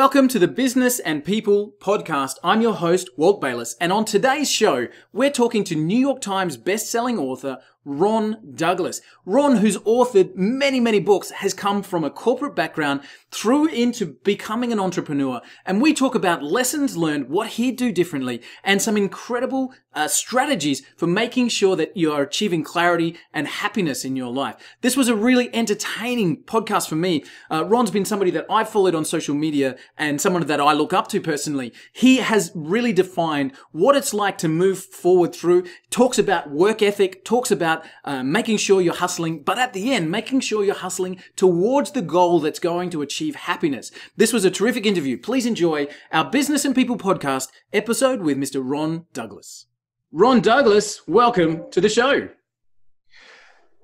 Welcome to the Business and People podcast. I'm your host, Walt Bayliss, and on today's show, we're talking to New York Times best-selling author, Ron Douglas. Ron, who's authored many books, has come from a corporate background through into becoming an entrepreneur. And we talk about lessons learned, what he'd do differently, and some incredible strategies for making sure that you are achieving clarity and happiness in your life. This was a really entertaining podcast for me. Ron's been somebody that I followed on social media and someone that I look up to personally. He has really defined what it's like to move forward through, talks about work ethic, talks about making sure you're hustling, but at the end, making sure you're hustling towards the goal that's going to achieve happiness. This was a terrific interview. Please enjoy our Business and People podcast episode with Mr. Ron Douglas. Ron Douglas, welcome to the show.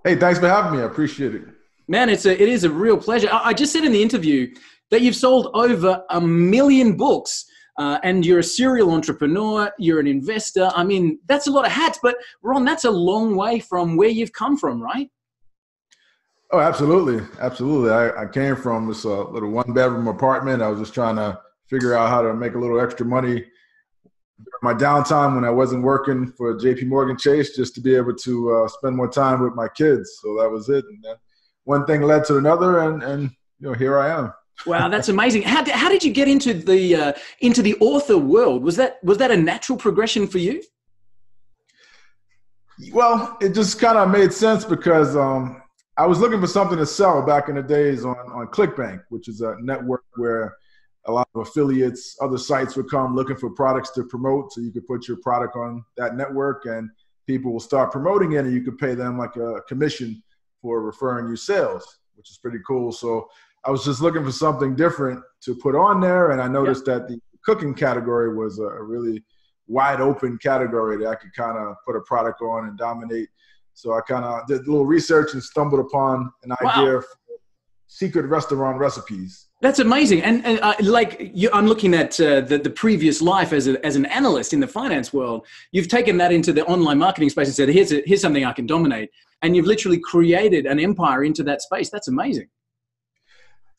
Hey, thanks for having me. I appreciate it. Man, it is a real pleasure. I just said in the interview that you've sold over 1 million books. And you're a serial entrepreneur, you're an investor. I mean, that's a lot of hats, but Ron, that's a long way from where you've come from, right? Oh, absolutely. Absolutely. I came from this little one-bedroom apartment. I was just trying to figure out how to make a little extra money during my downtime when I wasn't working for J.P. Morgan Chase, just to be able to spend more time with my kids. So that was it. And then one thing led to another, and you know, here I am. Wow, that's amazing. How did you get into the author world? Was that a natural progression for you? Well, it just kind of made sense because I was looking for something to sell back in the days on Clickbank, which is a network where a lot of affiliates, other sites would come looking for products to promote. So you could put your product on that network and people will start promoting it, and you could pay them like a commission for referring you sales, which is pretty cool. So I was just looking for something different to put on there, and I noticed that the cooking category was a really wide open category that I could kind of put a product on and dominate. So I kind of did a little research and stumbled upon an idea for secret restaurant recipes. That's amazing. And like you, I'm looking at the previous life as an analyst in the finance world. You've taken that into the online marketing space and said, here's something I can dominate. And you've literally created an empire into that space. That's amazing.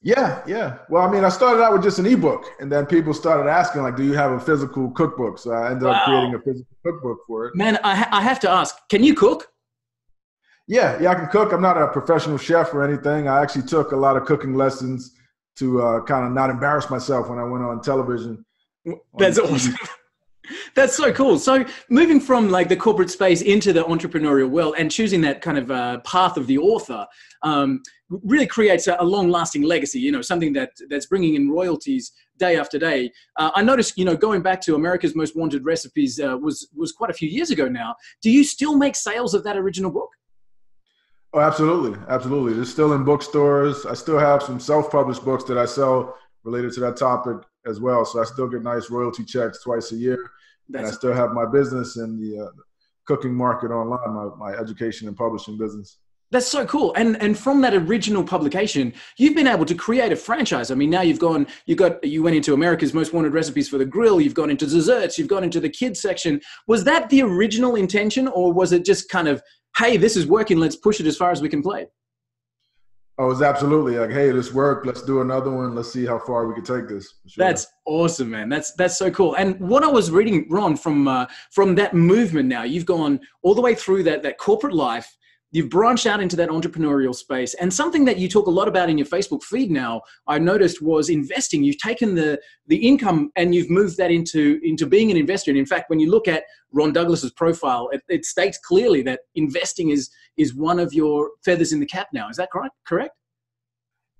Yeah. Well, I mean, I started out with just an ebook, and then people started asking, like, do you have a physical cookbook? So I ended up creating a physical cookbook for it. Man, I have to ask, can you cook? Yeah, I can cook. I'm not a professional chef or anything. I actually took a lot of cooking lessons to kind of not embarrass myself when I went on television. That's awesome. That's so cool. So moving from like the corporate space into the entrepreneurial world and choosing that kind of path of the author really creates a long-lasting legacy, you know, something that's bringing in royalties day after day. I noticed, you know, going back to America's Most Wanted Recipes was quite a few years ago now. Do you still make sales of that original book? Oh, absolutely. Absolutely. It's still in bookstores. I still have some self-published books that I sell related to that topic as well. So I still get nice royalty checks twice a year. And I still have my business in the cooking market online, my education and publishing business. That's so cool. And from that original publication, you've been able to create a franchise. I mean, now you went into America's Most Wanted Recipes for the grill, you've gone into desserts, you've gone into the kids section. Was that the original intention, or was it just kind of, hey, this is working, let's push it as far as we can play? Oh, it's absolutely like, hey, this worked. Let's do another one. Let's see how far we can take this. Sure. That's awesome, man. That's so cool. And what I was reading, Ron, from that movement now, you've gone all the way through that corporate life. You've branched out into that entrepreneurial space. And something that you talk a lot about in your Facebook feed now, I noticed, was investing. You've taken the income and you've moved that into being an investor. And in fact, when you look at Ron Douglas's profile, it states clearly that investing is one of your feathers in the cap now. Is that correct?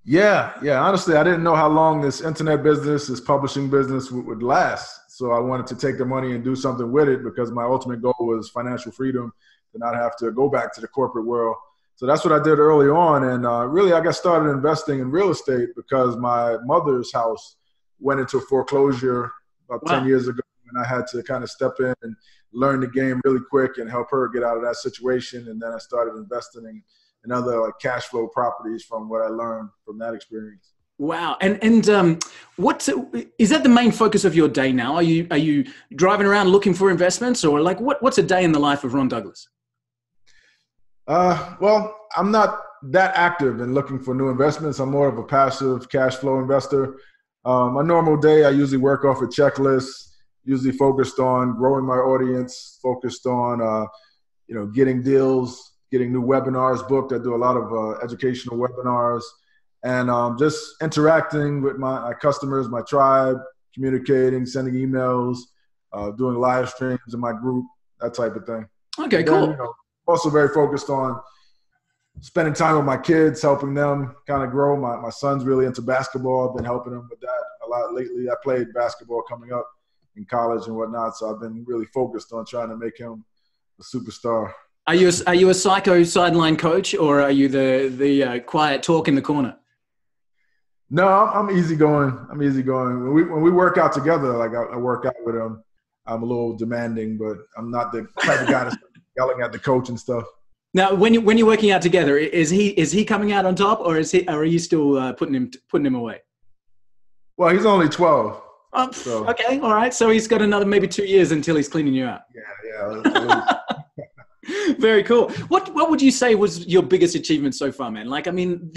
Yeah. Honestly, I didn't know how long this internet business, this publishing business would last. So I wanted to take the money and do something with it, because my ultimate goal was financial freedom, to not have to go back to the corporate world. So that's what I did early on. And really, I got started investing in real estate because my mother's house went into foreclosure about 10 years ago. And I had to kind of step in and learn the game really quick and help her get out of that situation. And then I started investing in other like cash flow properties from what I learned from that experience. Wow. And is that the main focus of your day now? Are you driving around looking for investments, or like what's a day in the life of Ron Douglas? Well, I'm not that active in looking for new investments. I'm more of a passive cash flow investor. My normal day, I usually work off a checklist, usually focused on growing my audience, focused on, getting deals, getting new webinars booked. I do a lot of educational webinars and just interacting with my customers, my tribe, communicating, sending emails, doing live streams in my group, that type of thing. Okay, then, cool. Also very focused on spending time with my kids, helping them kind of grow. My son's really into basketball. I've been helping him with that a lot lately. I played basketball coming up in college and whatnot, so I've been really focused on trying to make him a superstar. Are you a psycho sideline coach, or are you the quiet talk in the corner? No, I'm easygoing. I'm easygoing. When we work out together, like I work out with him, I'm a little demanding, but I'm not the type of guy that's yelling at the coach and stuff. Now, when you're working out together, is he coming out on top, or are you still putting him away? Well, he's only 12. Oh, so. Okay, all right. So he's got another maybe 2 years until he's cleaning you up. Yeah. Very cool. What would you say was your biggest achievement so far, man? Like, I mean,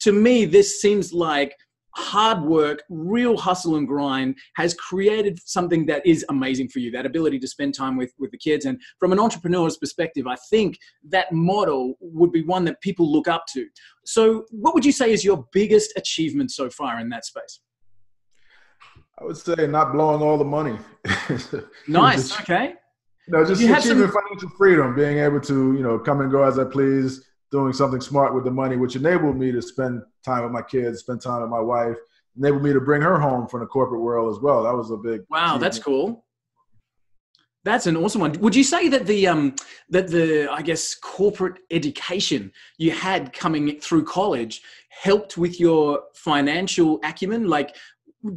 to me this seems like hard work, real hustle and grind has created something that is amazing for you, that ability to spend time with the kids. And from an entrepreneur's perspective, I think that model would be one that people look up to. So what would you say is your biggest achievement so far in that space? I would say not blowing all the money. Nice. Just, okay. No, just achieving financial freedom, being able to, come and go as I please, doing something smart with the money, which enabled me to spend time with my kids, spend time with my wife, enabled me to bring her home from the corporate world as well. That was a big wow. That's cool. That's an awesome one. Would you say that the I guess corporate education you had coming through college helped with your financial acumen? Like,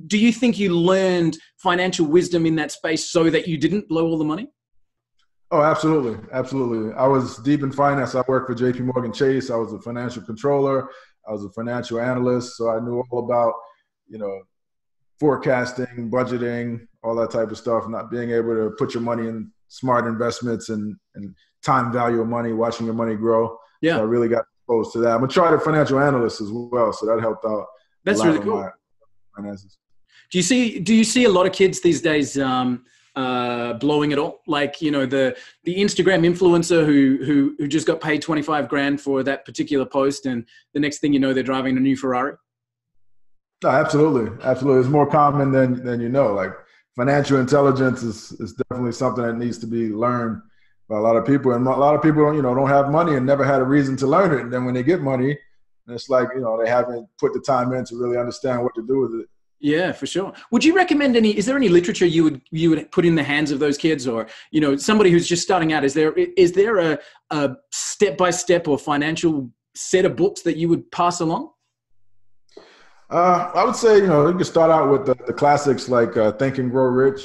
do you think you learned financial wisdom in that space so that you didn't blow all the money? Oh, absolutely. Absolutely. I was deep in finance. I worked for J.P. Morgan Chase. I was a financial controller. I was a financial analyst. So I knew all about, forecasting, budgeting, all that type of stuff, not being able to put your money in smart investments and time value of money, watching your money grow. Yeah. So I really got exposed to that. I'm a chartered financial analyst as well. So that helped out. That's really cool. Finances. Do you see a lot of kids these days, blowing it all? Like, the Instagram influencer who just got paid 25 grand for that particular post, and the next thing you know, they're driving a new Ferrari. No, absolutely. Absolutely. It's more common than like financial intelligence is definitely something that needs to be learned by a lot of people. And a lot of people, don't have money and never had a reason to learn it. And then when they get money, it's like, they haven't put the time in to really understand what to do with it. Yeah, for sure. Would you recommend is there any literature you would put in the hands of those kids, or, somebody who's just starting out? Is there a step-by-step or financial set of books that you would pass along? I would say, you can start out with the classics like Think and Grow Rich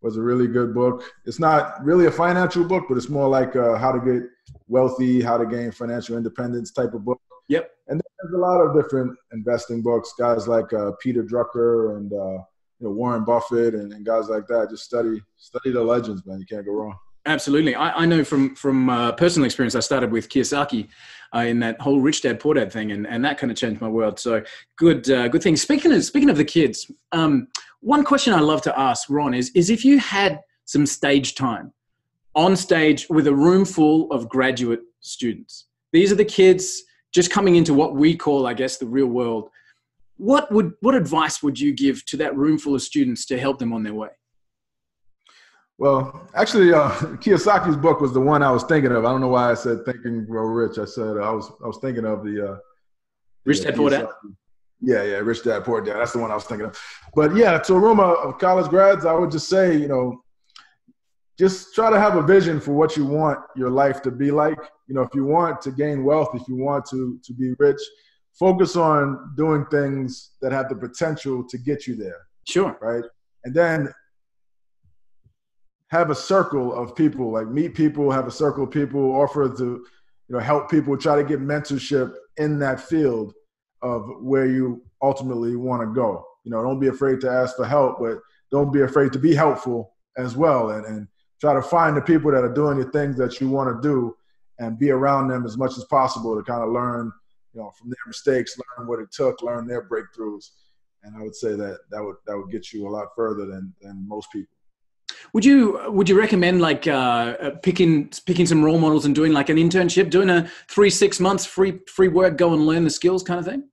was a really good book. It's not really a financial book, but it's more like how to get wealthy, how to gain financial independence type of book. Yep. And there's a lot of different investing books, guys like Peter Drucker and Warren Buffett and guys like that. Just study the legends, man. You can't go wrong. Absolutely. I know from personal experience, I started with Kiyosaki in that whole Rich Dad, Poor Dad thing, and that kind of changed my world. So good thing. Speaking of the kids, one question I love to ask, Ron, is if you had some stage time on stage with a room full of graduate students, these are the kids just coming into what we call, I guess, the real world, what advice would you give to that room full of students to help them on their way? Well, actually, Kiyosaki's book was the one I was thinking of. I don't know why I said Think and Grow Rich. I said I was thinking of the Rich Dad, Poor Dad. Yeah, Rich Dad, Poor Dad. That's the one I was thinking of. But yeah, to a room of college grads, I would just say, just try to have a vision for what you want your life to be like. If you want to gain wealth, if you want to be rich, focus on doing things that have the potential to get you there. Sure. Right? And then have a circle of people, like meet people, have a circle of people, offer to help people, try to get mentorship in that field of where you ultimately want to go. Don't be afraid to ask for help, but don't be afraid to be helpful as well. And try to find the people that are doing the things that you want to do and be around them as much as possible to kind of learn, from their mistakes, learn what it took, learn their breakthroughs. And I would say that that would get you a lot further than most people. Would you recommend like picking some role models and doing like an internship, doing a 3-6 months free work, go and learn the skills kind of thing?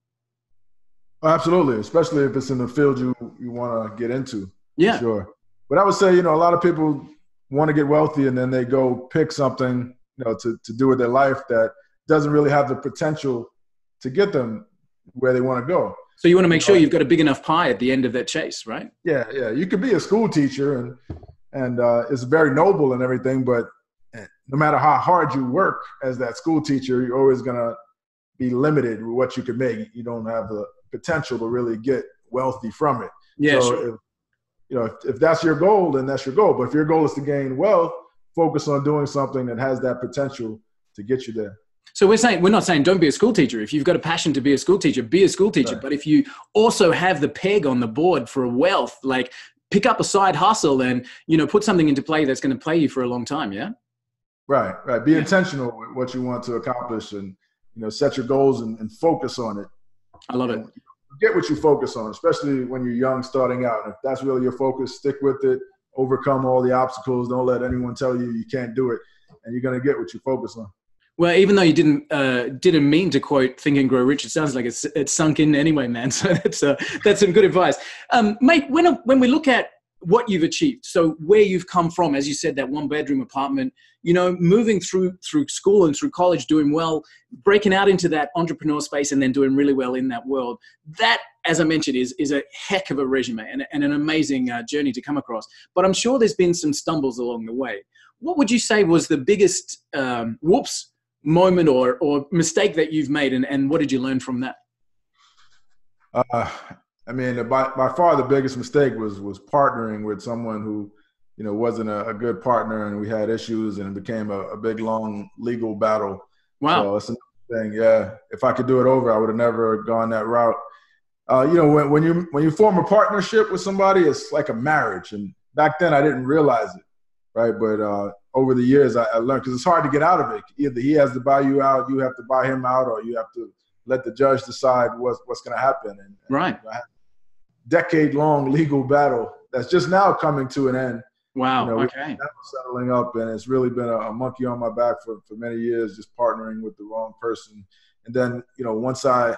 Oh, absolutely, especially if it's in the field you want to get into. Yeah, sure. But I would say, you know, a lot of people want to get wealthy and then they go pick something, you know, to do with their life that doesn't really have the potential to get them where they want to go. So you want to make sure you've got a big enough pie at the end of that chase, right? Yeah, yeah. You could be a school teacher and it's very noble and everything, but no matter how hard you work as that school teacher, you're always going to be limited with what you can make. You don't have the potential to really get wealthy from it. Yeah, so sure. If that's your goal, then that's your goal. But if your goal is to gain wealth, focus on doing something that has that potential to get you there. So we're not saying don't be a school teacher. If you've got a passion to be a school teacher, be a school teacher. Right. But if you also have the peg on the board for wealth, like pick up a side hustle and, put something into play that's going to play you for a long time. Yeah. Right. Right. Be intentional with what you want to accomplish and, set your goals and focus on it. I love it. Get what you focus on, especially when you're young, starting out. And if that's really your focus, stick with it, overcome all the obstacles. Don't let anyone tell you you can't do it, and you're going to get what you focus on. Well, even though you didn't mean to quote Think and Grow Rich, it sounds like it's sunk in anyway, man. So that's some good advice. Mate, when we look at what you've achieved, so where you've come from, as you said, that 1-bedroom apartment, moving through school and through college, doing well, breaking out into that entrepreneur space and then doing really well in that world. That, as I mentioned, is a heck of a resume and an amazing journey to come across. But I'm sure there's been some stumbles along the way. What would you say was the biggest whoops moment or mistake that you've made, and what did you learn from that? I mean, by far the biggest mistake was partnering with someone who, wasn't a good partner, and we had issues, and it became a big, long legal battle. Wow. So that's another thing. Yeah. If I could do it over, I would have never gone that route. When you form a partnership with somebody, it's like a marriage. And back then I didn't realize it. Right. But, over the years I learned, because it's hard to get out of it. Either he has to buy you out, you have to buy him out, or you have to let the judge decide what's going to happen. And right. Decade-long legal battle that's just now coming to an end. Wow. Okay. That was settling up, and it's really been a monkey on my back for many years, just partnering with the wrong person. And then, once I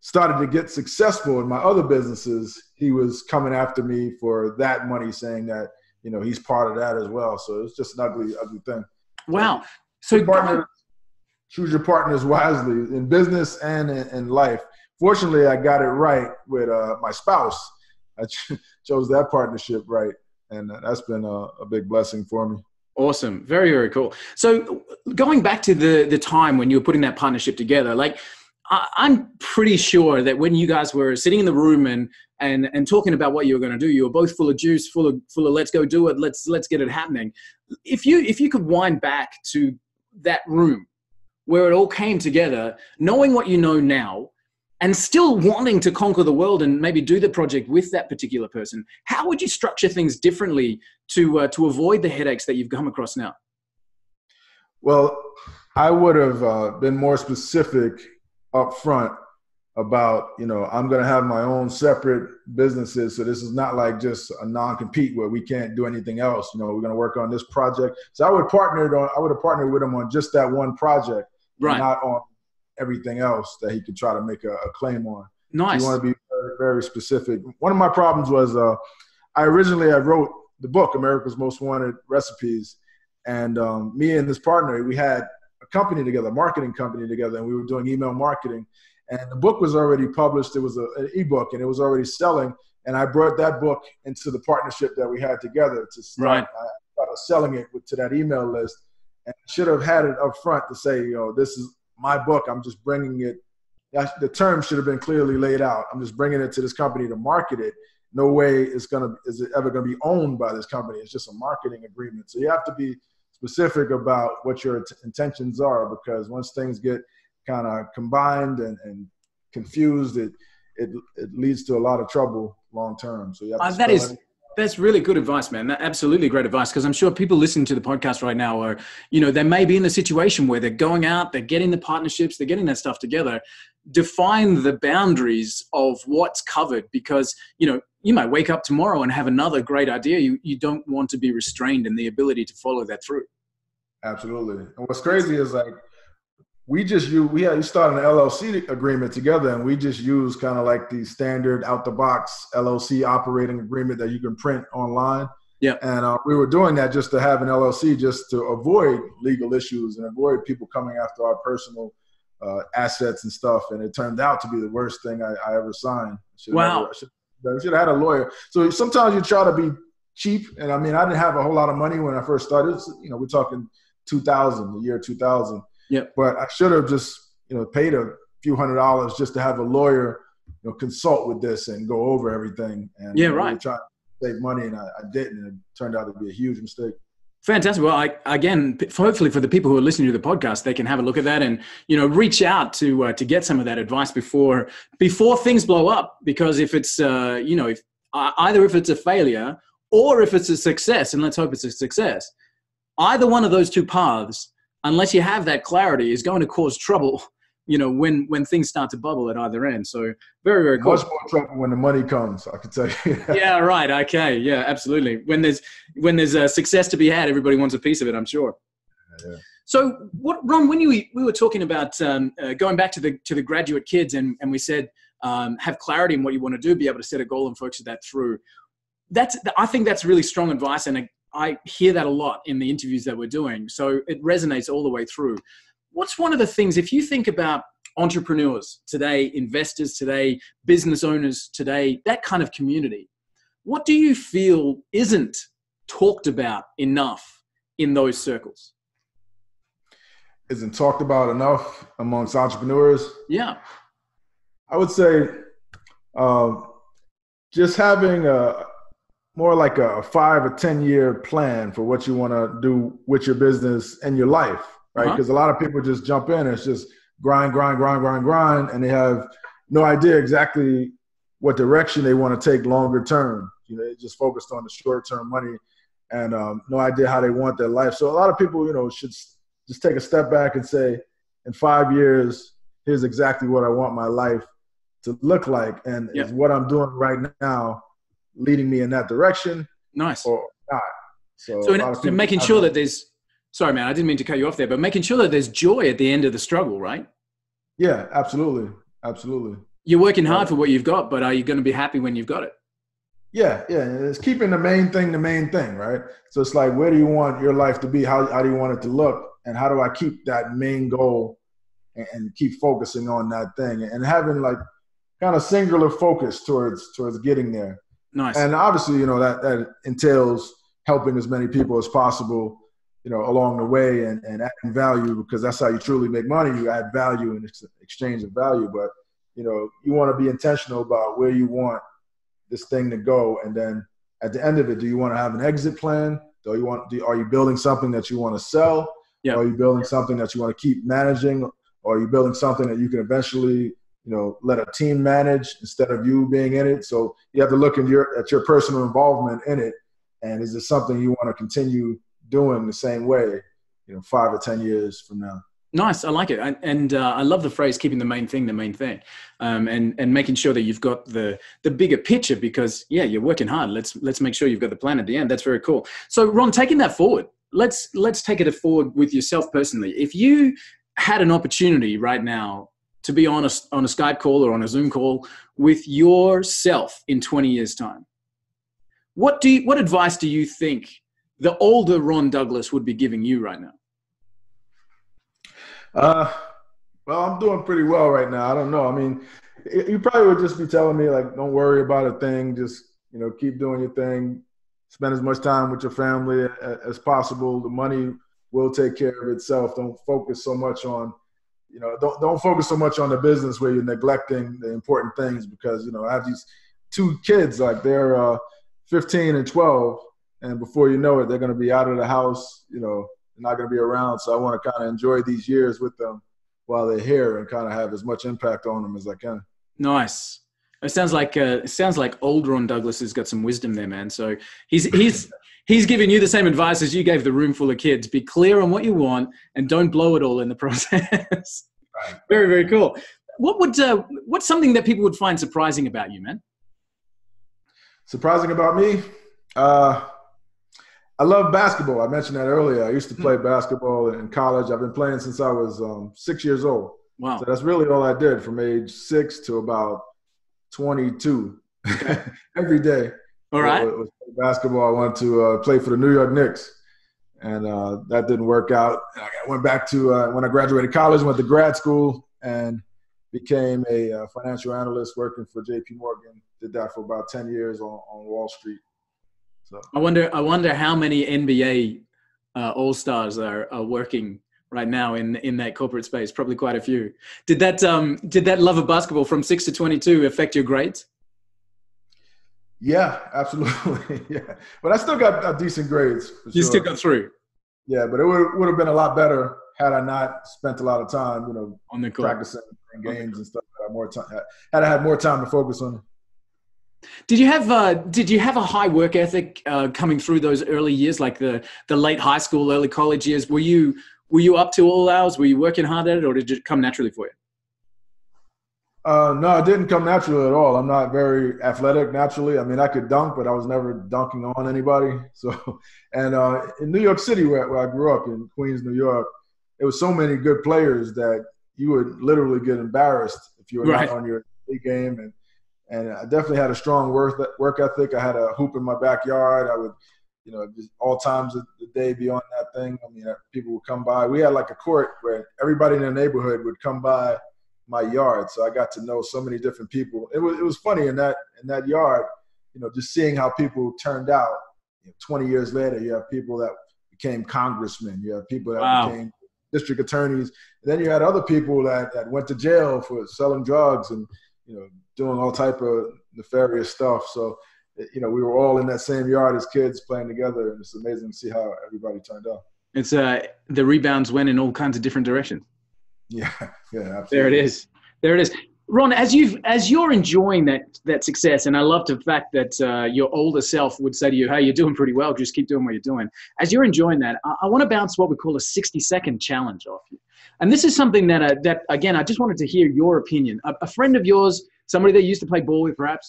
started to get successful in my other businesses, he was coming after me for that money, saying that, he's part of that as well. So it's just an ugly thing. Wow. So choose your partners wisely in business and in life. Fortunately, I got it right with my spouse. I chose that partnership right. And that's been a big blessing for me. Awesome. Very, very cool. So going back to the time when you were putting that partnership together, like I'm pretty sure that when you guys were sitting in the room and talking about what you were going to do, you were both full of juice, full of let's go do it, let's get it happening. If you could wind back to that room where it all came together, knowing what you know now, and still wanting to conquer the world and maybe do the project with that particular person, how would you structure things differently to avoid the headaches that you've come across now? Well, I would have been more specific up front about, I'm going to have my own separate businesses. So this is not like just a non-compete where we can't do anything else. We're going to work on this project. So I would have partnered with him on just that one project, right? Not on everything else that he could try to make a claim on. Nice. So you want to be very, very specific. One of my problems was, I wrote the book, America's Most Wanted Recipes. And me and this partner, we had a company together, a marketing company together, and we were doing email marketing. And the book was already published. It was an ebook, and it was already selling. And I brought that book into the partnership that we had together to start, right. I was selling it to that email list, and should have had it up front to say, this is my book. I'm just bringing it. The term should have been clearly laid out. I'm just bringing it to this company to market it. No way is it ever going to be owned by this company. It's just a marketing agreement. So you have to be specific about what your intentions are, because once things get kind of combined and confused, it leads to a lot of trouble long term. So you have to That's really good advice, man. That absolutely great advice, because I'm sure people listening to the podcast right now are, you know, they may be in a situation where they're going out, they're getting the partnerships, they're getting that stuff together. Define the boundaries of what's covered, because, you know, you might wake up tomorrow and have another great idea. You don't want to be restrained in the ability to follow that through. Absolutely. And what's crazy is, like, we started an LLC agreement together, and we just use kind of like the standard out the box LLC operating agreement that you can print online. Yeah. And we were doing that just to have an LLC, just to avoid legal issues and avoid people coming after our personal assets and stuff. And it turned out to be the worst thing I ever signed. Wow. I should have had a lawyer. So sometimes you try to be cheap. And I mean, I didn't have a whole lot of money when I first started. You know, we're talking 2000, the year 2000. Yep. But I should have just, you know, paid a few $100s just to have a lawyer, you know, consult with this and go over everything. And yeah, right. Really try to save money, and I didn't. And it turned out to be a huge mistake. Fantastic. Well, again, hopefully for the people who are listening to the podcast, they can have a look at that and, you know, reach out to get some of that advice before things blow up. Because if it's, you know, either if it's a failure or if it's a success, and let's hope it's a success, either one of those two paths, unless you have that clarity, is going to cause trouble, you know, when things start to bubble at either end. So very, very cool. Much more trouble when the money comes, I can tell you. Yeah, right. Okay. Yeah, absolutely. When there's a success to be had, everybody wants a piece of it, I'm sure. Yeah. So what, Ron, when we were talking about going back to the graduate kids, and we said, have clarity in what you want to do, be able to set a goal and focus that through. I think that's really strong advice, and I hear that a lot in the interviews that we're doing. So it resonates all the way through. What's one of the things, if you think about entrepreneurs today, investors today, business owners today, that kind of community, what do you feel isn't talked about enough in those circles? Isn't talked about enough amongst entrepreneurs? Yeah. I would say just having more like a 5 or 10-year plan for what you want to do with your business and your life, right? Because a lot of people just jump in. It's just grind, and they have no idea exactly what direction they want to take longer term. You know, they just focused on the short-term money, and no idea how they want their life. So a lot of people, you know, should just take a step back and say, in 5 years, here's exactly what I want my life to look like, and is what I'm doing right now leading me in that direction? Nice. Or not. So making sure that there's, sorry, man, I didn't mean to cut you off there, but making sure that there's joy at the end of the struggle, right? Yeah, absolutely. Absolutely. You're working hard for what you've got, but are you going to be happy when you've got it? Yeah. Yeah. It's keeping the main thing, right? So it's like, where do you want your life to be? How do you want it to look? And how do I keep that main goal and keep focusing on that thing and having like kind of singular focus towards getting there? Nice. And obviously, you know, that entails helping as many people as possible, you know, along the way and adding value, because that's how you truly make money. You add value in exchange of value. But, you know, you want to be intentional about where you want this thing to go. And then at the end of it, do you want to have an exit plan? Are you building something that you want to sell? Yeah. Are you building something that you want to keep managing? Or are you building something that you can eventually, you know, let a team manage instead of you being in it? So you have to look at your personal involvement in it. And is it something you want to continue doing the same way, you know, 5 or 10 years from now? Nice. I like it. And I love the phrase, keeping the main thing, and making sure that you've got the bigger picture, because yeah, you're working hard. Let's make sure you've got the plan at the end. That's very cool. So Ron, taking that forward, let's take it forward with yourself personally. If you had an opportunity right now to be on a Skype call or on a Zoom call with yourself in 20 years' time, what advice do you think the older Ron Douglas would be giving you right now? Well, I'm doing pretty well right now. I don't know. I mean, you probably would just be telling me, like, don't worry about a thing. Just, you know, keep doing your thing. Spend as much time with your family as possible. The money will take care of itself. Don't focus so much on, you know, don't focus so much on the business where you're neglecting the important things, because, you know, I have these two kids, like they're 15 and 12. And before you know it, they're going to be out of the house, you know, they're not going to be around. So I want to kind of enjoy these years with them while they're here and kind of have as much impact on them as I can. Nice. It sounds like old Ron Douglas has got some wisdom there, man. So he's giving you the same advice as you gave the room full of kids. Be clear on what you want and don't blow it all in the process. Right. Very, very cool. What's something that people would find surprising about you, man? Surprising about me? I love basketball. I mentioned that earlier. I used to play basketball in college. I've been playing since I was 6 years old. Wow. So that's really all I did from age 6 to about 22 every day. All right. It was basketball. I wanted to play for the New York Knicks, and that didn't work out. I went back to when I graduated college, went to grad school, and became a financial analyst working for J.P. Morgan. Did that for about 10 years on Wall Street. So I wonder how many NBA all-stars are working right now in that corporate space. Probably quite a few. Did that love of basketball from 6 to 22 affect your grades? Yeah, absolutely. Yeah, but I still got decent grades. For sure. You still got through. Yeah, but it would have been a lot better had I not spent a lot of time, you know, on the court, practicing games and stuff. Had I had more time to focus on it. Did you have a high work ethic coming through those early years, like the late high school, early college years? Were you up to all hours? Were you working hard at it, or did it come naturally for you? No, it didn't come naturally at all. I'm not very athletic naturally. I mean, I could dunk, but I was never dunking on anybody. So, and in New York City, where I grew up in Queens, New York, there were so many good players that you would literally get embarrassed if you were not on your game. And I definitely had a strong work ethic. I had a hoop in my backyard. I would, you know, just all times of the day be on that thing. I mean, people would come by. We had like a court where everybody in the neighborhood would come by my yard. So I got to know so many different people. It was funny in that yard, you know, just seeing how people turned out. You know, 20 years later, you have people that became congressmen. You have people that became district attorneys. And then you had other people that went to jail for selling drugs and, you know, doing all type of nefarious stuff. So, you know, we were all in that same yard as kids playing together, and it's amazing to see how everybody turned out. It's the rebounds went in all kinds of different directions. Yeah, yeah, absolutely. There it is. Ron, as you're enjoying that success, and I love the fact that your older self would say to you, "Hey, you're doing pretty well. Just keep doing what you're doing." As you're enjoying that, I want to bounce what we call a 60-second challenge off you. And this is something that again, I just wanted to hear your opinion. A friend of yours, somebody that you used to play ball with, perhaps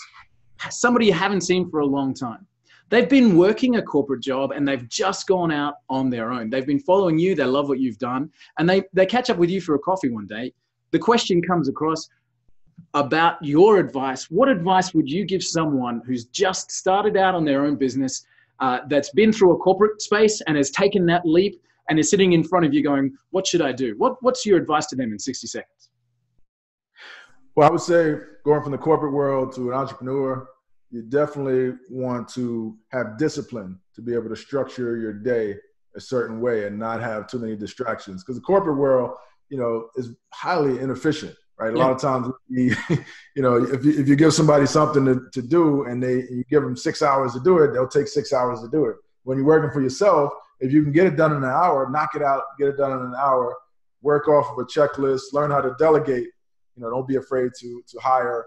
somebody you haven't seen for a long time. They've been working a corporate job and they've just gone out on their own. They've been following you. They love what you've done. And they catch up with you for a coffee one day. The question comes across about your advice. What advice would you give someone who's just started out on their own business, that's been through a corporate space and has taken that leap and is sitting in front of you going, what should I do? What's your advice to them in 60 seconds? Well, I would say going from the corporate world to an entrepreneur, you definitely want to have discipline to be able to structure your day a certain way and not have too many distractions. Because the corporate world, you know, is highly inefficient, right? A lot of times, you know, if you give somebody something to do and you give them 6 hours to do it, they'll take 6 hours to do it. When you're working for yourself, if you can get it done in an hour, knock it out, get it done in an hour, work off of a checklist, learn how to delegate. You know, don't be afraid to hire,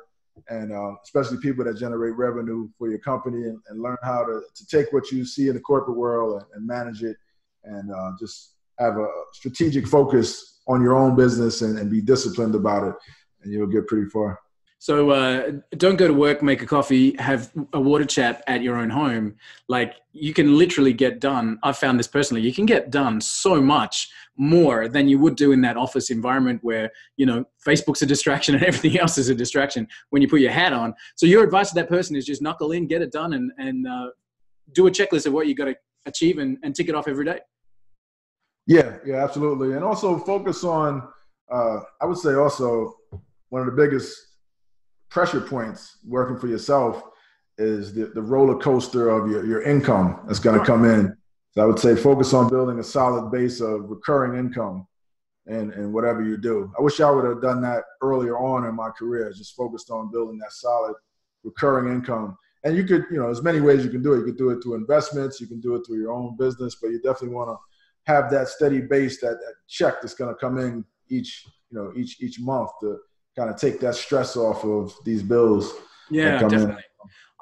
and especially people that generate revenue for your company, and learn how to take what you see in the corporate world and manage it, and just have a strategic focus on your own business and be disciplined about it, and you'll get pretty far. So don't go to work, make a coffee, have a water chat at your own home. Like, you can literally get done. I've found this personally. You can get done so much more than you would do in that office environment where, you know, Facebook's a distraction and everything else is a distraction when you put your hat on. So your advice to that person is just knuckle in, get it done, and do a checklist of what you got to achieve and tick it off every day. Yeah, absolutely. And also focus on, I would say also one of the biggest pressure points working for yourself is the roller coaster of your income that's going to come in. So I would say focus on building a solid base of recurring income and whatever you do. I wish I would have done that earlier on in my career, just focused on building that solid recurring income. And you could, you know, there's many ways you can do it. You could do it through investments. You can do it through your own business, but you definitely want to have that steady base, that check that's going to come in each month to kind of take that stress off of these bills Yeah, definitely.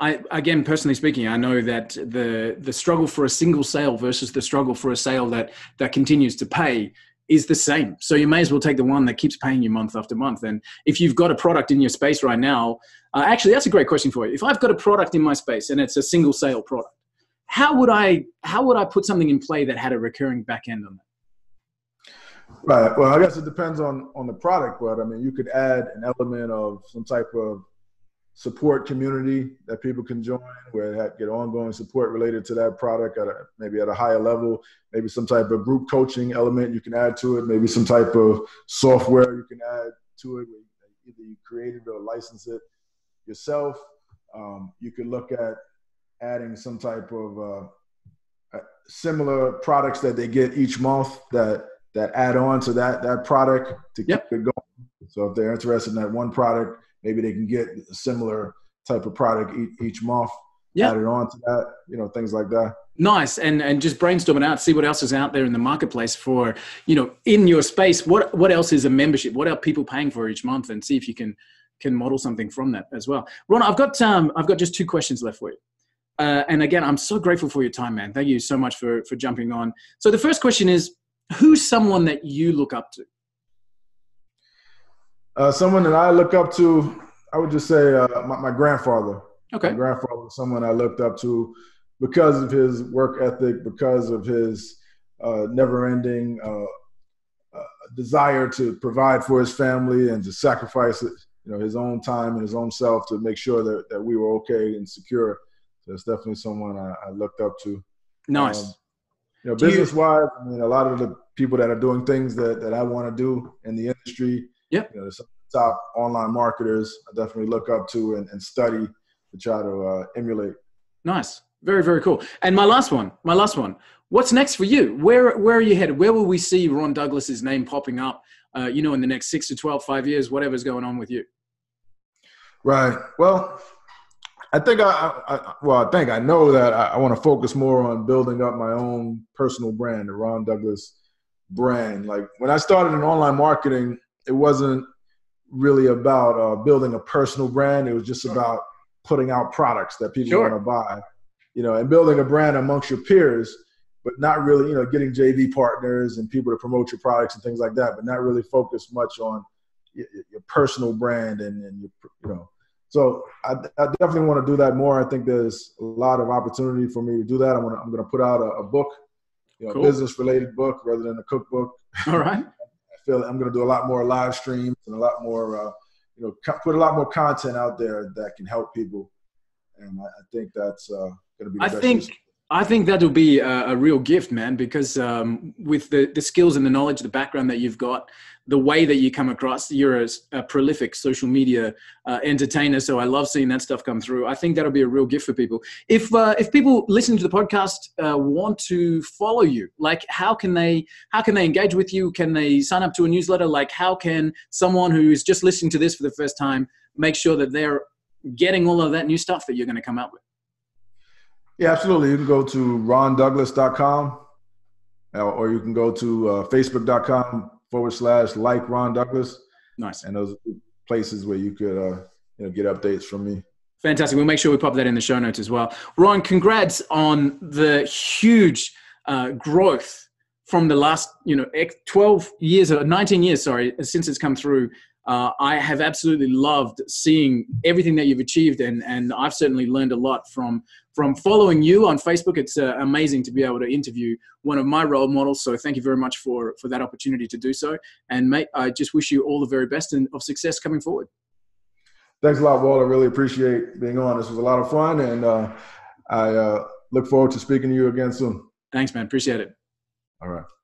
I, again, personally speaking, I know that the struggle for a single sale versus the struggle for a sale that continues to pay is the same. So you may as well take the one that keeps paying you month after month. And if you've got a product in your space right now, actually, that's a great question for you. If I've got a product in my space and it's a single sale product, how would I put something in play that had a recurring back end on that? Right. Well, I guess it depends on the product, but I mean, you could add an element of some type of support community that people can join, where they get ongoing support related to that product maybe at a higher level, maybe some type of group coaching element you can add to it, maybe some type of software you can add to it, either you create it or license it yourself. You could look at adding some type of similar products that they get each month that add on to that product to keep it going. So if they're interested in that one product, maybe they can get a similar type of product each month, added on to that, things like that. Nice. And just brainstorm it out, see what else is out there in the marketplace for, in your space, what else is a membership? What are people paying for each month? And see if you can model something from that as well. Ron, I've got just two questions left for you. And again, I'm so grateful for your time, man. Thank you so much for jumping on. So the first question is, who's someone that you look up to? Someone that I look up to, I would just say my grandfather. Okay. My grandfather was someone I looked up to because of his work ethic, because of his never-ending desire to provide for his family and to sacrifice his own time and his own self to make sure that we were okay and secure. So it's definitely someone I looked up to. Nice. Business-wise, I mean, a lot of the people that are doing things that I want to do in the industry, some top online marketers I definitely look up to and study to try to emulate. Nice. Very, very cool. And my last one, what's next for you? Where are you headed? Where will we see Ron Douglas's name popping up, in the next 6 to 12, 5 years, whatever's going on with you? Right. Well, I know that I want to focus more on building up my own personal brand, the Ron Douglas brand. Like when I started in online marketing, it wasn't really about building a personal brand. It was just about putting out products that people want to buy, and building a brand amongst your peers, but not really, getting JV partners and people to promote your products and things like that, but not really focus much on your personal brand and. So I definitely want to do that more. I think there's a lot of opportunity for me to do that. I'm going to put out a book, cool. Business-related book rather than a cookbook. All right. I'm going to do a lot more live streams and a lot more, put a lot more content out there that can help people. And I think that's going to be I think that'll be a real gift, man, because with the skills and the knowledge, the background that you've got, the way that you come across, you're a prolific social media entertainer. So I love seeing that stuff come through. I think that'll be a real gift for people. If people listening to the podcast want to follow you, like how can they engage with you? Can they sign up to a newsletter? Like how can someone who is just listening to this for the first time make sure that they're getting all of that new stuff that you're going to come out with? Yeah, absolutely. You can go to rondouglas.com or you can go to facebook.com/LikeRonDouglas. Nice. And those are places where you could get updates from me. Fantastic. We'll make sure we pop that in the show notes as well. Ron, congrats on the huge growth from the last 19 years, since it's come through. I have absolutely loved seeing everything that you've achieved, and I've certainly learned a lot from following you on Facebook. It's amazing to be able to interview one of my role models, so thank you very much for that opportunity to do so. And mate, I just wish you all the very best and of success coming forward. Thanks a lot, Walt. I really appreciate being on. This was a lot of fun, and I look forward to speaking to you again soon. Thanks, man. Appreciate it. All right.